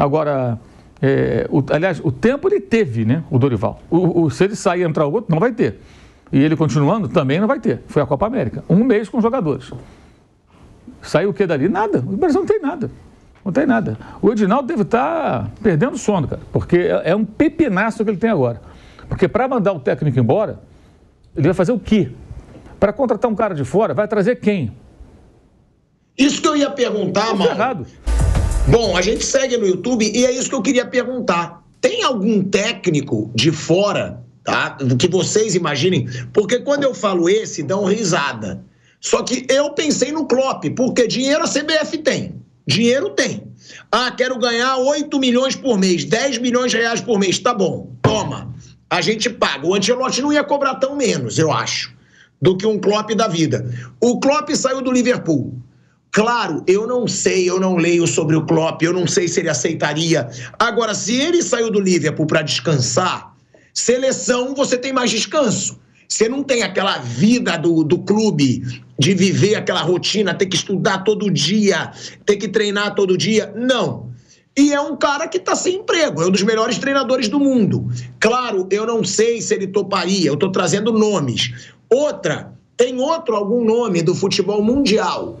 Agora, aliás, o tempo ele teve, né, o Dorival. Se ele sair e entrar o outro, não vai ter. E ele continuando, também não vai ter. Foi a Copa América. Um mês com os jogadores. Saiu o que dali? Nada. O Brasil não tem nada. Não tem nada. O Edinaldo deve estar perdendo o sono, cara. Porque é um pepinaço que ele tem agora. Porque para mandar o técnico embora, ele vai fazer o quê? Para contratar um cara de fora, vai trazer quem? Isso que eu ia perguntar, mano. Errado. Bom, a gente segue no YouTube e é isso que eu queria perguntar. Tem algum técnico de fora, tá? Que vocês imaginem? Porque quando eu falo esse, dão risada. Só que eu pensei no Klopp, porque dinheiro a CBF tem. Dinheiro tem. Ah, quero ganhar 8 milhões por mês, 10 milhões de reais por mês. Tá bom, toma. A gente paga. O Ancelotti não ia cobrar tão menos, eu acho, do que um Klopp da vida. O Klopp saiu do Liverpool. Claro, eu não sei, eu não leio sobre o Klopp, eu não sei se ele aceitaria. Agora, se ele saiu do Liverpool para descansar, seleção você tem mais descanso. Você não tem aquela vida do clube, de viver aquela rotina, ter que estudar todo dia, ter que treinar todo dia. Não. E é um cara que está sem emprego, é um dos melhores treinadores do mundo. Claro, eu não sei se ele toparia, eu estou trazendo nomes. Outra, tem algum nome do futebol mundial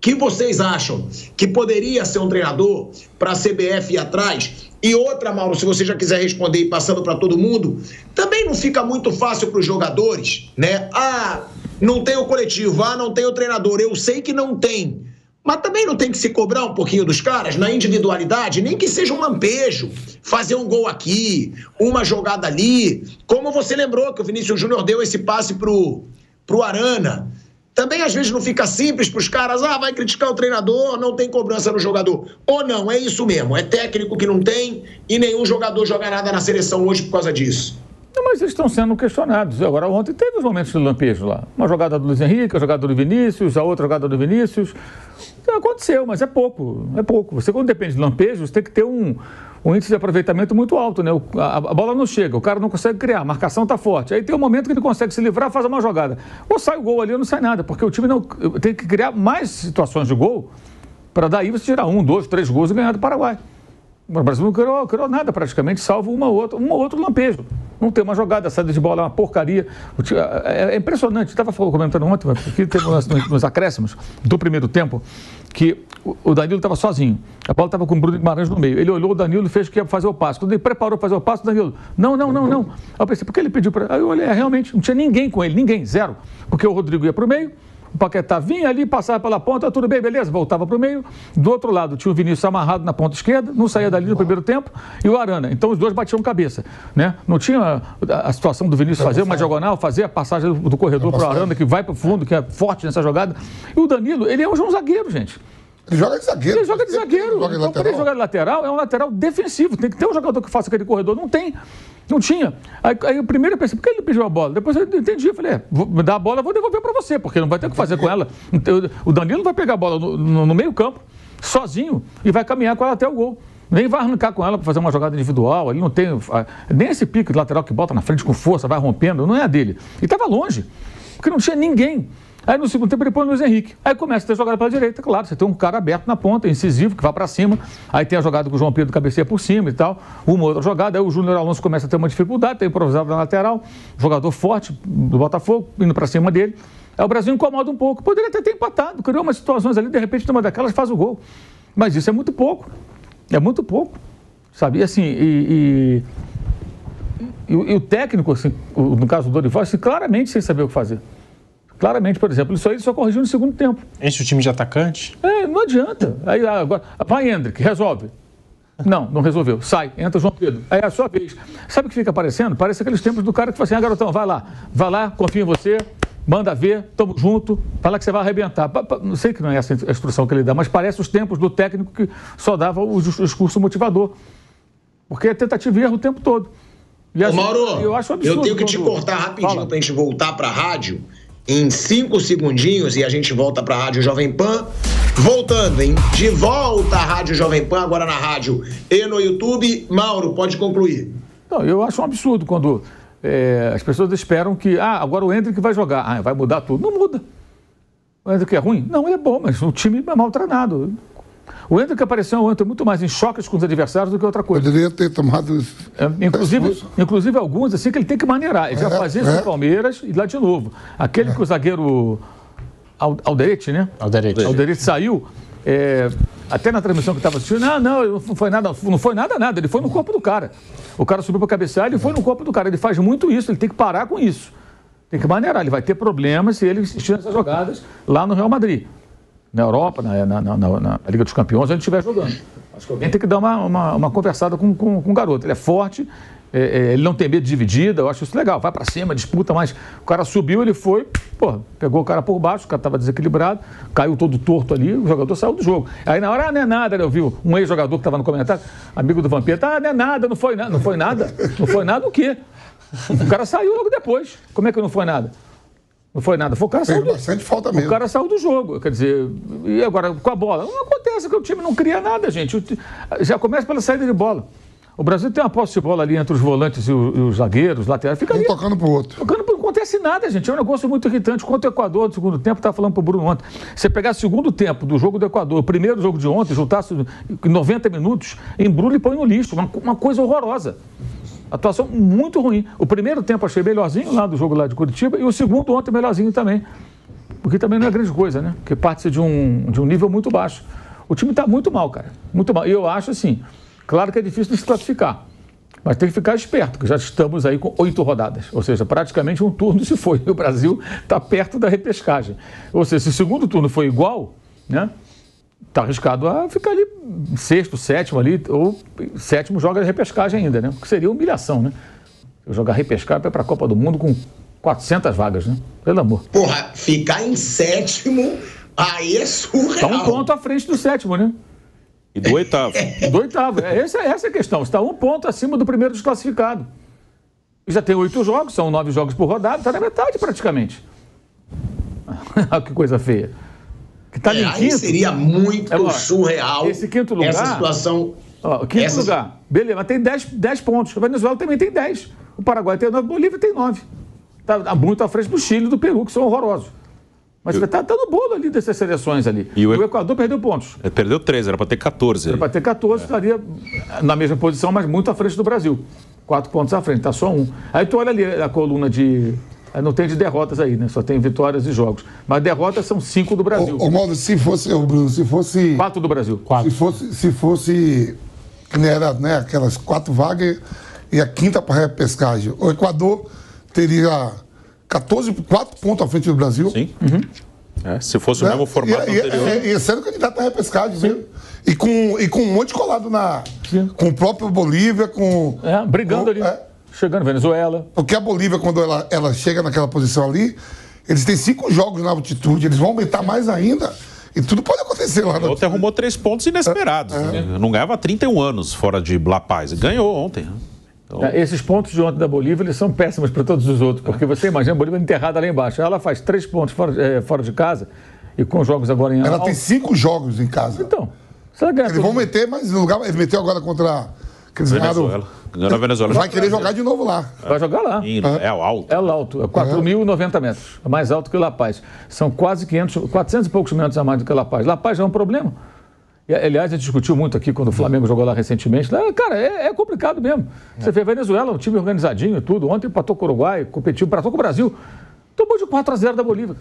que vocês acham que poderia ser um treinador para a CBF ir atrás? E outra, Mauro, se você já quiser responder e passando para todo mundo, também não fica muito fácil para os jogadores, né? Ah, não tem o coletivo, ah, não tem o treinador, eu sei que não tem, mas também não tem que se cobrar um pouquinho dos caras na individualidade, nem que seja um lampejo, fazer um gol aqui, uma jogada ali, como você lembrou que o Vinícius Júnior deu esse passe pro Arana. Também, às vezes, não fica simples para os caras, ah, vai criticar o treinador, não tem cobrança no jogador. Ou não, é isso mesmo, é técnico que não tem e nenhum jogador joga nada na seleção hoje por causa disso. Não, mas eles estão sendo questionados. Agora, ontem teve os momentos de lampejo lá. Uma jogada do Luiz Henrique, a jogada do Vinícius, a outra jogada do Vinícius. Aconteceu, mas é pouco, é pouco. Você, quando depende de lampejos, tem que ter um índice de aproveitamento muito alto, né? A bola não chega, o cara não consegue criar, a marcação está forte. Aí tem um momento que ele consegue se livrar, faz uma jogada. Ou sai o gol ali ou não sai nada, porque o time não tem que criar mais situações de gol para daí você tirar 1, 2, 3 gols e ganhar do Paraguai. O Brasil não criou nada praticamente, salvo um ou outro lampejo. Não tem uma jogada, a saída de bola é uma porcaria. É impressionante, estava comentando ontem, porque teve nos acréscimos do primeiro tempo, que o Danilo estava sozinho. A bola estava com o Bruno de Maranjo no meio. Ele olhou o Danilo e fez que ia fazer o passe. Quando ele preparou para fazer o passe, o Danilo, não. Aí eu pensei, por que ele pediu para... Aí eu olhei, realmente, não tinha ninguém com ele, ninguém, zero. Porque o Rodrigo ia para o meio, o Paquetá vinha ali, passava pela ponta, tudo bem, beleza, voltava para o meio. Do outro lado tinha o Vinícius amarrado na ponta esquerda, não saía dali no primeiro tempo, e o Arana. Então os dois batiam cabeça, né? Não tinha a situação do Vinícius fazer uma diagonal, fazer a passagem do corredor para o Arana, que vai para o fundo, que é forte nessa jogada. E o Danilo, ele é hoje um zagueiro, gente. Ele joga de zagueiro. Ele joga de zagueiro. Então, para ele jogar de lateral, é um lateral defensivo. Tem que ter um jogador que faça aquele corredor. Não tem. Não tinha. Aí o primeiro eu pensei, por que ele pediu a bola? Depois eu entendi. Eu falei, vou me dar a bola, vou devolver para você, porque não vai ter o que fazer com ela. O Danilo vai pegar a bola no meio-campo, sozinho, e vai caminhar com ela até o gol. Nem vai arrancar com ela para fazer uma jogada individual. Ele não tem. Nem esse pique de lateral que bota na frente com força, vai rompendo. Não é a dele. E estava longe, porque não tinha ninguém. Aí no segundo tempo ele põe o Luiz Henrique. Aí começa a ter jogada pela direita, claro, você tem um cara aberto na ponta, incisivo, que vai para cima. Aí tem a jogada com o João Pedro, cabeceia por cima e tal. Uma outra jogada, aí o Júnior Alonso começa a ter uma dificuldade, tem improvisado na lateral, jogador forte do Botafogo, indo para cima dele. Aí o Brasil incomoda um pouco, poderia até ter empatado, criou umas situações ali, de repente numa daquelas faz o gol. Mas isso é muito pouco, sabe? E assim, e o técnico, assim, no caso do Dorival, assim, claramente sem saber o que fazer. Claramente, por exemplo, isso aí ele só corrigiu no segundo tempo. Enche o time de atacante? É, não adianta. Aí agora, vai Endrick, resolve. Não resolveu. Sai, entra o João Pedro. Aí é a sua vez. Sabe o que fica aparecendo? Parece aqueles tempos do cara que fala assim, ah, garotão, vai lá, confia em você, manda ver, tamo junto, fala que você vai arrebentar. Não sei que não é essa a instrução que ele dá, mas parece os tempos do técnico que só dava o discurso motivador. Porque é tentativa e erro o tempo todo. E assim, ô, Mauro, eu acho absurdo. Eu tenho que te cortar rapidinho pra gente voltar pra rádio. Em 5 segundinhos e a gente volta para a Rádio Jovem Pan. Voltando, hein? De volta à Rádio Jovem Pan, agora na rádio e no YouTube. Mauro, pode concluir. Não, eu acho um absurdo quando as pessoas esperam que... Ah, agora o Endrick vai jogar. Ah, vai mudar tudo. Não muda. O Endrick é ruim? Não, ele é bom, mas o time é mal treinado. O Endrick apareceu ontem muito mais em choques com os adversários do que outra coisa. Poderia ter tomado isso. Inclusive alguns, assim, que ele tem que maneirar. Ele já fazia isso no Palmeiras e lá de novo. Aquele que o zagueiro Alderete, né? Alderete saiu, até na transmissão que estava assistindo, não foi nada. Ele foi no corpo do cara. O cara subiu para cabecear, ele foi no corpo do cara. Ele faz muito isso, ele tem que parar com isso. Tem que maneirar, ele vai ter problemas se ele assistir essas jogadas lá no Real Madrid. Na Europa, na Liga dos Campeões, onde estiver jogando. Acho que alguém tem que dar uma conversada com o garoto. Ele é forte, ele não tem medo de dividida, eu acho isso legal. Vai pra cima, disputa, mas o cara subiu, ele foi, pegou o cara por baixo, o cara estava desequilibrado, caiu todo torto ali, o jogador saiu do jogo. Aí na hora, não é nada, né? Eu vi um ex-jogador que estava no comentário, amigo do Vampeta, não é nada, não foi nada o quê? O cara saiu logo depois. Como é que não foi nada? Não foi nada. Foi o cara saiu bastante falta mesmo. O cara saiu do jogo. Quer dizer, e agora com a bola? Não acontece que o time não cria nada, gente. Já começa pela saída de bola. O Brasil tem uma posse de bola ali entre os volantes e os zagueiros, os laterais. Fica ali, tocando pro outro. Não acontece nada, gente. É um negócio muito irritante. Quanto ao Equador do segundo tempo, estava falando pro Bruno ontem. Se você pegar o segundo tempo do jogo do Equador, o primeiro jogo de ontem, juntasse 90 minutos, embrulha e põe no lixo. Uma coisa horrorosa. Atuação muito ruim. O primeiro tempo achei melhorzinho lá do jogo lá de Curitiba e o segundo ontem melhorzinho também. Porque também não é grande coisa, né? Porque parte de um nível muito baixo. O time está muito mal, cara. Muito mal. E eu acho assim, claro que é difícil de se classificar. Mas tem que ficar esperto, que já estamos aí com 8 rodadas. Ou seja, praticamente um turno se foi. E o Brasil está perto da repescagem. Ou seja, se o segundo turno foi igual, né? Está arriscado a ficar ali sexto, sétimo ali, ou sétimo joga repescagem ainda, né? Porque seria humilhação, né? Eu jogar repescagem para a Copa do Mundo com 400 vagas, né? Pelo amor. Porra, ficar em sétimo, aí é surreal. Está um ponto à frente do sétimo, né? E do oitavo. Do oitavo. Essa é a questão. Está um ponto acima do primeiro desclassificado. E já tem 8 jogos, são 9 jogos por rodada, está na metade praticamente. Que coisa feia. Que tá ali quinto, seria muito surreal esse quinto lugar, essa situação. Ó, quinto lugar, beleza, mas tem 10 pontos. A Venezuela também tem 10. O Paraguai tem 9, Bolívia tem 9. Está muito à frente do Chile e do Peru, que são horrorosos. Mas tá no bolo ali dessas seleções ali. E o Equador perdeu pontos. Perdeu 3, era para ter 14. Era para ter 14, estaria na mesma posição, mas muito à frente do Brasil. 4 pontos à frente, está só 1. Aí tu olha ali a coluna de... Não tem de derrotas aí, né? Só tem vitórias e jogos. Mas derrotas são 5 do Brasil. O Mauro, se fosse, Bruno, se fosse... 4 do Brasil. 4. Se fosse que nem era, né, aquelas 4 vagas e a quinta para repescagem. O Equador teria 4 pontos à frente do Brasil. Sim. Uhum. Se fosse o mesmo formato anterior. E sendo candidato à repescagem, viu? E com um monte de colado na... Sim. Com o próprio Bolívia, com... brigando ali. Chegando Venezuela. Porque a Bolívia, quando ela chega naquela posição ali, eles têm 5 jogos na altitude, eles vão aumentar mais ainda e tudo pode acontecer lá. O outro arrumou 3 pontos inesperados. Não ganhava há 31 anos fora de La Paz. Ganhou ontem. Então... Esses pontos de ontem da Bolívia, eles são péssimos para todos os outros, porque você imagina a Bolívia enterrada lá embaixo. Ela faz 3 pontos fora de casa e com jogos agora em... Ela tem 5 jogos em casa. Então, eles vão meter, mas no lugar... Ele meteu agora contra... Venezuela. Vai querer jogar de novo lá. Vai jogar lá. É o alto. É o alto. É 4.090 metros. É mais alto que o La Paz. São quase 400 e poucos metros a mais do que o La Paz. La Paz é um problema. E, aliás, a gente discutiu muito aqui quando o Flamengo jogou lá recentemente. Lá, cara, é complicado mesmo. Você vê a Venezuela, um time organizadinho e tudo. Ontem empatou com o Uruguai, competiu, empatou com o Brasil. Tomou de 4-0 da Bolívia.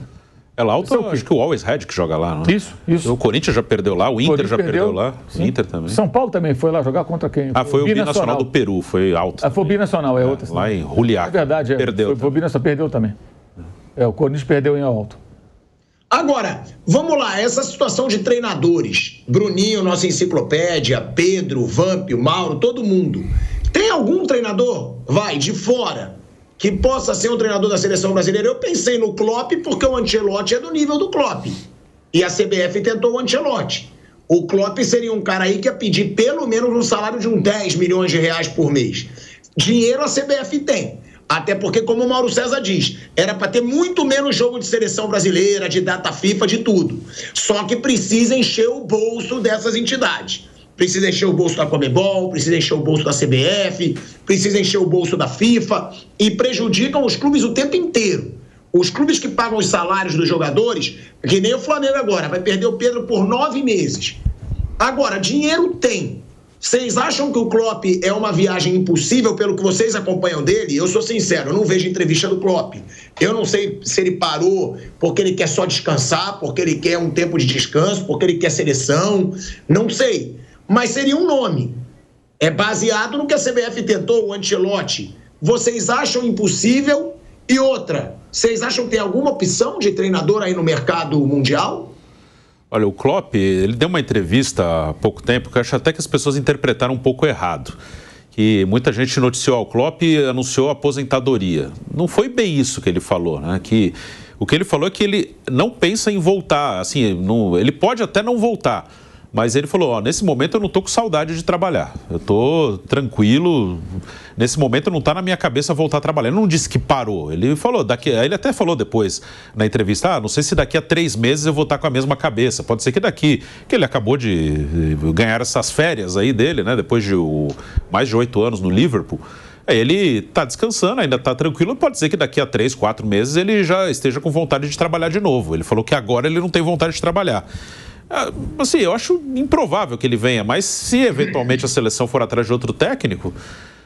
É lá, acho que o Always Red que joga lá, não é? Isso. O Corinthians já perdeu lá, o Inter já perdeu lá. Sim. O Inter também. São Paulo também foi lá jogar contra quem? Foi o Binacional do Peru, foi alto. Foi o Binacional, outra. Lá em Juliaca. É verdade, perdeu. Foi o Binacional, perdeu também. O Corinthians perdeu em alto. Agora, vamos lá, essa situação de treinadores. Bruninho, nossa enciclopédia, Pedro, Vamp, Mauro, todo mundo. Tem algum treinador, de fora, que possa ser um treinador da seleção brasileira? Eu pensei no Klopp porque o Ancelotti é do nível do Klopp. E a CBF tentou o Ancelotti. O Klopp seria um cara aí que ia pedir pelo menos um salário de uns 10 milhões de reais por mês. Dinheiro a CBF tem. Até porque, como o Mauro César diz, era para ter muito menos jogo de seleção brasileira, de data FIFA, de tudo. Só que precisa encher o bolso dessas entidades. Precisa encher o bolso da Comebol, precisa encher o bolso da CBF, precisa encher o bolso da FIFA e prejudicam os clubes o tempo inteiro. Os clubes que pagam os salários dos jogadores, que nem o Flamengo agora, vai perder o Pedro por 9 meses. Agora, dinheiro tem. Vocês acham que o Klopp é uma viagem impossível pelo que vocês acompanham dele? Eu sou sincero, eu não vejo entrevista do Klopp. Eu não sei se ele parou porque ele quer só descansar, porque ele quer um tempo de descanso, porque ele quer seleção, não sei. Mas seria um nome. É baseado no que a CBF tentou, o Ancelotti. Vocês acham impossível? E outra, vocês acham que tem alguma opção de treinador aí no mercado mundial? Olha, o Klopp, ele deu uma entrevista há pouco tempo que eu acho até que as pessoas interpretaram um pouco errado. Que muita gente noticiou ao Klopp e anunciou a aposentadoria. Não foi bem isso que ele falou, né? Que o que ele falou é que ele não pensa em voltar, assim, ele pode até não voltar, mas ele falou, ó, nesse momento eu não tô com saudade de trabalhar, eu tô tranquilo, nesse momento não tá na minha cabeça voltar a trabalhar. Ele não disse que parou, ele falou, ele até falou depois na entrevista, ah, não sei se daqui a 3 meses eu vou estar com a mesma cabeça, pode ser que daqui, que ele acabou de ganhar essas férias aí dele, né, depois de mais de 8 anos no Liverpool. Ele está descansando, ainda está tranquilo, pode ser que daqui a 3, 4 meses ele já esteja com vontade de trabalhar de novo. Ele falou que agora ele não tem vontade de trabalhar. Assim, eu acho improvável que ele venha, mas se eventualmente a seleção for atrás de outro técnico,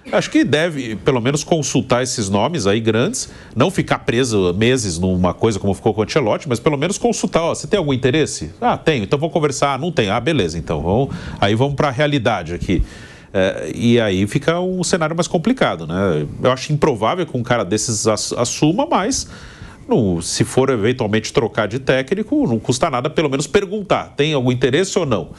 acho que deve pelo menos consultar esses nomes aí grandes, não ficar preso meses numa coisa como ficou com o Ancelotti, mas pelo menos consultar, ó, você tem algum interesse? Ah, tenho, então vou conversar, ah, não tem, ah, beleza, então vamos para a realidade aqui. E aí fica um cenário mais complicado, né? Eu acho improvável que um cara desses assuma, mas se for eventualmente trocar de técnico, não custa nada pelo menos perguntar, tem algum interesse ou não?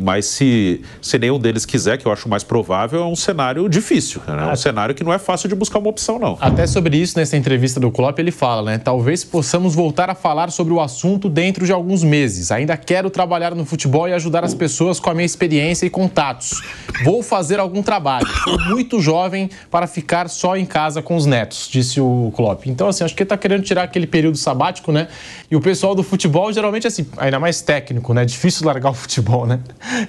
Mas se nenhum deles quiser, que eu acho mais provável, é um cenário difícil, né? É um cenário que não é fácil de buscar uma opção, não. Até sobre isso, nessa entrevista do Klopp, ele fala, né? Talvez possamos voltar a falar sobre o assunto dentro de alguns meses. Ainda quero trabalhar no futebol e ajudar as pessoas com a minha experiência e contatos. Vou fazer algum trabalho. Sou muito jovem para ficar só em casa com os netos, disse o Klopp. Então, assim, acho que ele tá querendo tirar aquele período sabático, né? E o pessoal do futebol, geralmente, é assim, ainda mais técnico, né? Difícil largar o futebol, né?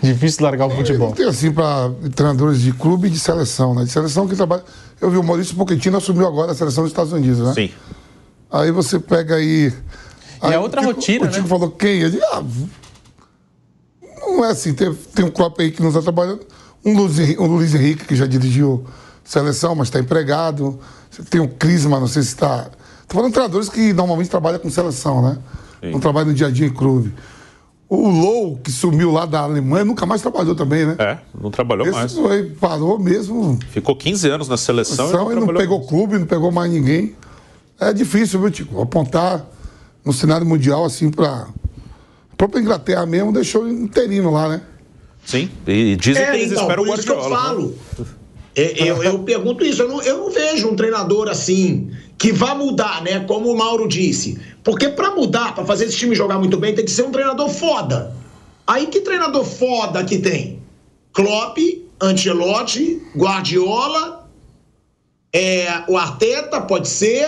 Difícil largar o futebol. Não tem assim para treinadores de clube e de seleção, né? De seleção que trabalha. Eu vi o Maurício Pochettino assumiu agora a seleção dos Estados Unidos, né? Sim. Aí você pega aí. É outra rotina, né? O Tico falou quem? Eu digo, não é assim. Tem um Klopp aí que não está trabalhando. Um Luiz Henrique que já dirigiu seleção, mas está empregado. Tem um Crisma, não sei se está. Estou falando de treinadores que normalmente trabalham com seleção, né? Sim. Não trabalham no dia a dia em clube. O Low, que sumiu lá da Alemanha, nunca mais trabalhou também, né? É, não trabalhou mais. Foi, parou mesmo. Ficou 15 anos na seleção. E não pegou clube, não pegou mais ninguém. É difícil, viu, Tico? Apontar no cenário mundial, assim, para a própria Inglaterra mesmo, deixou interino lá, né? Sim, e dizem que eles esperam o Guardiola. Eu falo. Eu pergunto isso, eu não vejo um treinador assim, que vá mudar, né? Como o Mauro disse. Porque pra mudar, pra fazer esse time jogar muito bem, tem que ser um treinador foda. Aí que treinador foda que tem? Klopp, Ancelotti, Guardiola, o Arteta, pode ser.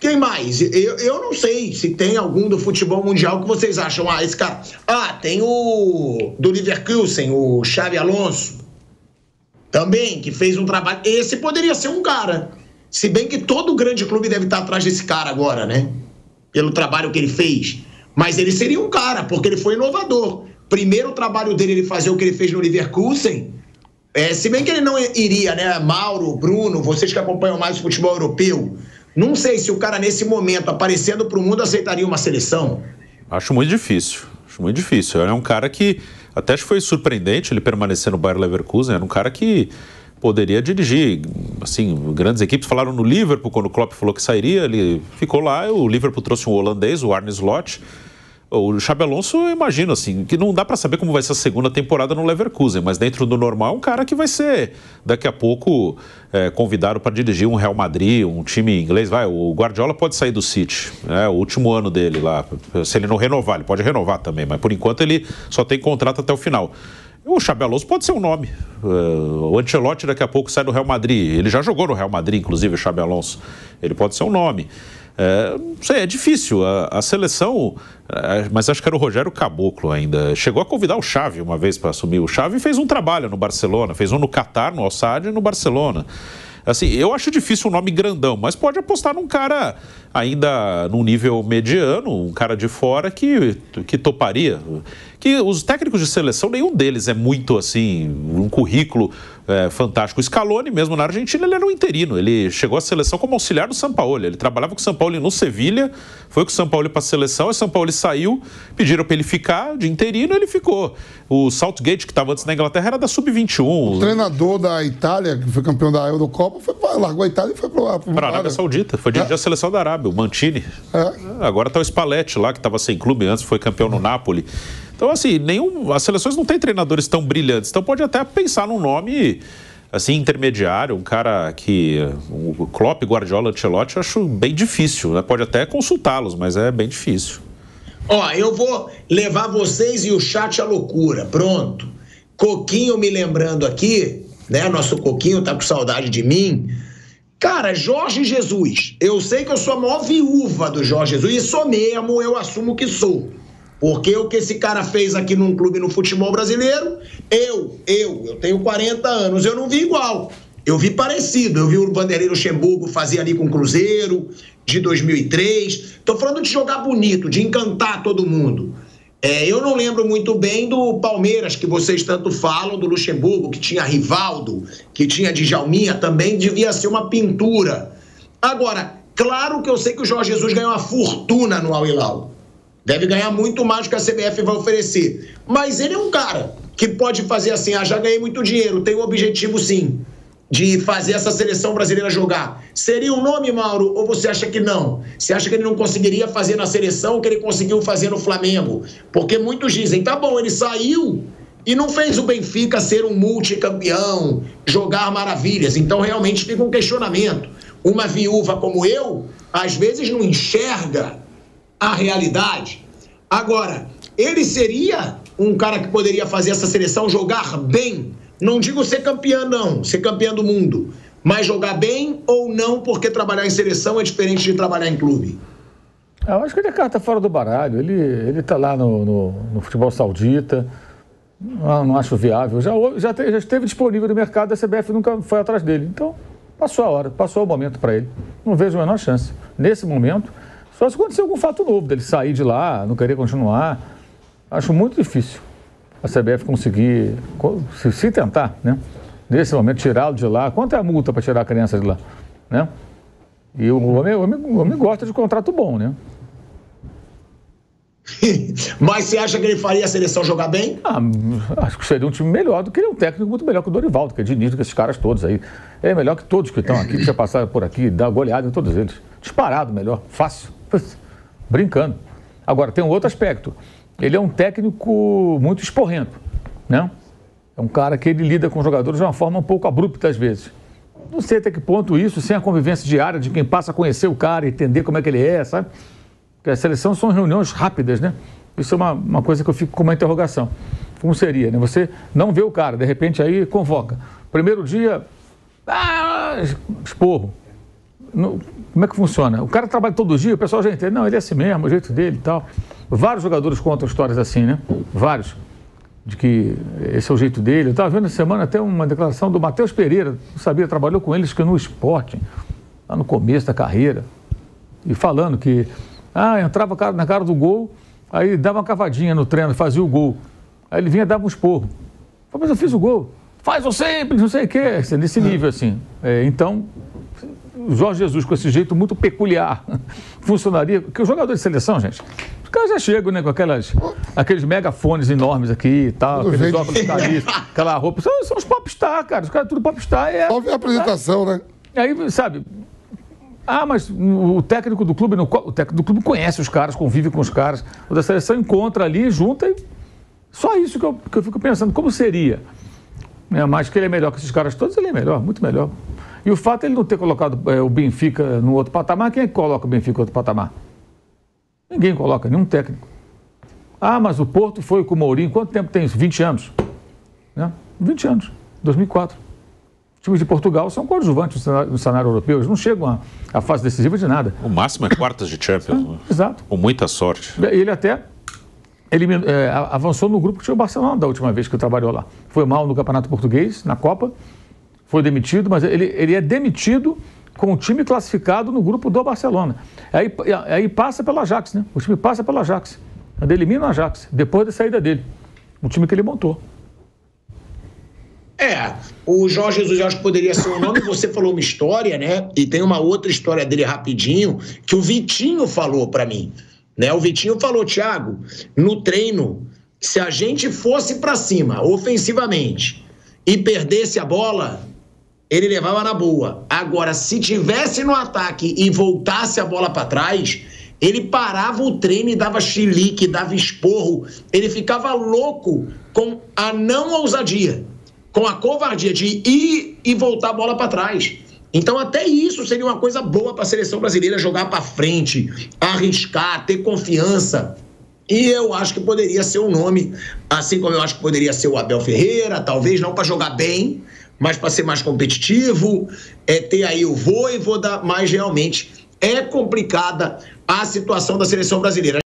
Quem mais? Eu não sei se tem algum do futebol mundial que vocês acham. Ah, esse cara... Ah, tem o do Leverkusen, o Xavi Alonso. Também, que fez um trabalho... Esse poderia ser um cara. Se bem que todo grande clube deve estar atrás desse cara agora, né? Pelo trabalho que ele fez. Mas ele seria um cara, porque ele foi inovador. Primeiro trabalho dele, ele fazer o que ele fez no Leverkusen. Se bem que ele não iria, né? Mauro, Bruno, vocês que acompanham mais o futebol europeu. Não sei se o cara, nesse momento, aparecendo pro mundo, aceitaria uma seleção. Acho muito difícil. Acho muito difícil. É um cara que... Até acho que foi surpreendente ele permanecer no Bayer Leverkusen. Era um cara que poderia dirigir, assim, grandes equipes. Falaram no Liverpool, quando o Klopp falou que sairia, ele ficou lá. O Liverpool trouxe um holandês, o Arne Slot. O Xabi Alonso, eu imagino, assim, que não dá para saber como vai ser a segunda temporada no Leverkusen, mas dentro do normal, um cara que vai ser, daqui a pouco, convidado para dirigir um Real Madrid, um time inglês. O Guardiola pode sair do City, né? O último ano dele lá. Se ele não renovar, ele pode renovar também, mas por enquanto ele só tem contrato até o final. O Xabi Alonso pode ser um nome. O Ancelotti daqui a pouco sai do Real Madrid. Ele já jogou no Real Madrid, inclusive, o Xabi Alonso. Ele pode ser um nome. Não sei, é difícil. A seleção... Mas acho que era o Rogério Caboclo ainda. Chegou a convidar o Xavi uma vez para assumir. O Xavi fez um trabalho no Barcelona. Fez um no Qatar, no Al-Sadd e no Barcelona. Assim, eu acho difícil um nome grandão, mas pode apostar num cara ainda num nível mediano, um cara de fora que toparia. que os técnicos de seleção, nenhum deles é muito assim, um currículo fantástico. O Scaloni, mesmo na Argentina, ele era um interino, ele chegou à seleção como auxiliar do Sampaoli, ele trabalhava com o Sampaoli no Sevilha, foi com o Sampaoli para a seleção, o Sampaoli saiu, pediram para ele ficar de interino, ele ficou. O Southgate, que estava antes na Inglaterra, era da Sub-21. O treinador da Itália, que foi campeão da Eurocopa, foi pra, largou a Itália e foi para a Arábia Saudita, foi dirigir a seleção da Arábia, o Mantini. Agora está o Spalletti lá, que estava sem clube antes, foi campeão no Napoli. Então, assim, as seleções não têm treinadores tão brilhantes. Então, pode até pensar num nome, assim, intermediário, um cara que o Klopp, Guardiola, Ancelotti, eu acho bem difícil, né? Pode até consultá-los, mas é bem difícil. Ó, eu vou levar vocês e o chat à loucura, pronto. Coquinho me lembrando aqui, né? Nosso Coquinho tá com saudade de mim. Cara, Jorge Jesus, eu sei que eu sou a maior viúva do Jorge Jesus, e sou mesmo, eu assumo que sou. Porque o que esse cara fez aqui num clube no futebol brasileiro, eu tenho 40 anos, eu não vi igual. Eu vi parecido, eu vi o Vanderlei Luxemburgo fazer ali com o Cruzeiro, de 2003. Tô falando de jogar bonito, de encantar todo mundo. Eu não lembro muito bem do Palmeiras, que vocês tanto falam, do Luxemburgo, que tinha Rivaldo, que tinha Djalminha também, devia ser uma pintura. Agora, claro que eu sei que o Jorge Jesus ganhou uma fortuna no Al Hilal. Deve ganhar muito mais do que a CBF vai oferecer. Mas ele é um cara que pode fazer assim, já ganhei muito dinheiro, tem o objetivo sim, de fazer essa seleção brasileira jogar. Seria um nome, Mauro, ou você acha que não? Você acha que ele não conseguiria fazer na seleção o que ele conseguiu fazer no Flamengo? Porque muitos dizem, tá bom, ele saiu e não fez o Benfica ser um multicampeão, jogar maravilhas. Então realmente fica um questionamento. Uma viúva como eu, às vezes não enxerga a realidade. Agora, ele seria um cara que poderia fazer essa seleção jogar bem? Não digo ser campeão, não, ser campeão do mundo, mas jogar bem ou não, porque trabalhar em seleção é diferente de trabalhar em clube? Eu acho que ele é carta fora do baralho. Ele tá lá no futebol saudita, não acho viável. Já esteve disponível no mercado, a CBF nunca foi atrás dele. Então, passou a hora, passou o momento para ele. Não vejo a menor chance. Nesse momento, só se acontecer algum fato novo, dele sair de lá, não querer continuar. Acho muito difícil a CBF conseguir, se tentar, né? Nesse momento, tirá-lo de lá. Quanto é a multa para tirar a criança de lá, né? E o homem gosta de contrato bom, né? Mas você acha que ele faria a seleção jogar bem? Acho que seria um time melhor do que ele, um técnico muito melhor que o Dorival, do que o Diniz, do que esses caras todos aí. É melhor que todos que estão aqui, que já passaram por aqui, dá goleada em todos eles. Disparado melhor, fácil. Brincando. Agora, tem um outro aspecto. Ele é um técnico muito esporrento, né? É um cara que ele lida com os jogadores de uma forma um pouco abrupta às vezes. Não sei até que ponto isso, sem a convivência diária de quem passa a conhecer o cara, entender como é que ele é, sabe? Porque a seleção são reuniões rápidas, né? Isso é uma coisa que eu fico com uma interrogação. Como seria, né? Você não vê o cara, de repente aí convoca. Primeiro dia, esporro. Como é que funciona? O cara trabalha todo dia, o pessoal já entende. Não, ele é assim mesmo, o jeito dele e tal. Vários jogadores contam histórias assim, né? Vários. De que esse é o jeito dele. Eu estava vendo essa semana até uma declaração do Matheus Pereira. Não sabia, trabalhou com eles que no Sporting, lá no começo da carreira. E falando que, entrava na cara do gol, aí dava uma cavadinha no treino, fazia o gol. Aí ele vinha e dava um esporro. Mas eu fiz o gol. Faz o sempre, não sei o quê. Nesse nível, assim. Então, o Jorge Jesus, com esse jeito muito peculiar, funcionaria. Porque o jogador de seleção, gente, os caras já chegam, né, com aqueles megafones enormes aqui e tal, aqueles óculos caríssimos, aquela roupa. São os popstar, cara. Os caras tudo popstar. Só ver a apresentação, né? Aí, sabe, mas o técnico do clube, o técnico do clube conhece os caras, convive com os caras. O da seleção encontra ali, junta e... Só isso que eu fico pensando, como seria? Mas que ele é melhor que esses caras todos, ele é melhor, muito melhor. E o fato de ele não ter colocado o Benfica no outro patamar, quem é que coloca o Benfica no outro patamar? Ninguém coloca, nenhum técnico. Mas o Porto foi com o Mourinho, quanto tempo tem isso? 20 anos. Né? 20 anos, 2004. Os times de Portugal são coadjuvantes no cenário europeu, eles não chegam à fase decisiva de nada. O máximo é quartas de Champions. Exato. Com muita sorte. Ele até avançou no grupo que tinha o Barcelona da última vez que trabalhou lá. Foi mal no Campeonato Português, na Copa. Foi demitido, mas ele é demitido com o time classificado no grupo do Barcelona. Aí passa pela Ajax, né? O time passa pela Ajax. Ele elimina o Ajax, depois da saída dele. O time que ele montou. É, o Jorge Jesus eu acho que poderia ser um nome, você falou uma história, né? E tem uma outra história dele rapidinho, que o Vitinho falou pra mim, né? O Vitinho falou, Thiago, no treino, se a gente fosse pra cima, ofensivamente, e perdesse a bola, ele levava na boa. Agora, se tivesse no ataque e voltasse a bola pra trás, ele parava o treino e dava chilique, dava esporro. Ele ficava louco com a não ousadia, com a covardia de ir e voltar a bola para trás. Então até isso seria uma coisa boa para a seleção brasileira, jogar para frente, arriscar, ter confiança. E eu acho que poderia ser um nome, assim como eu acho que poderia ser o Abel Ferreira, talvez não para jogar bem, mas para ser mais competitivo, ter aí o Vôivoda, mas realmente é complicada a situação da seleção brasileira.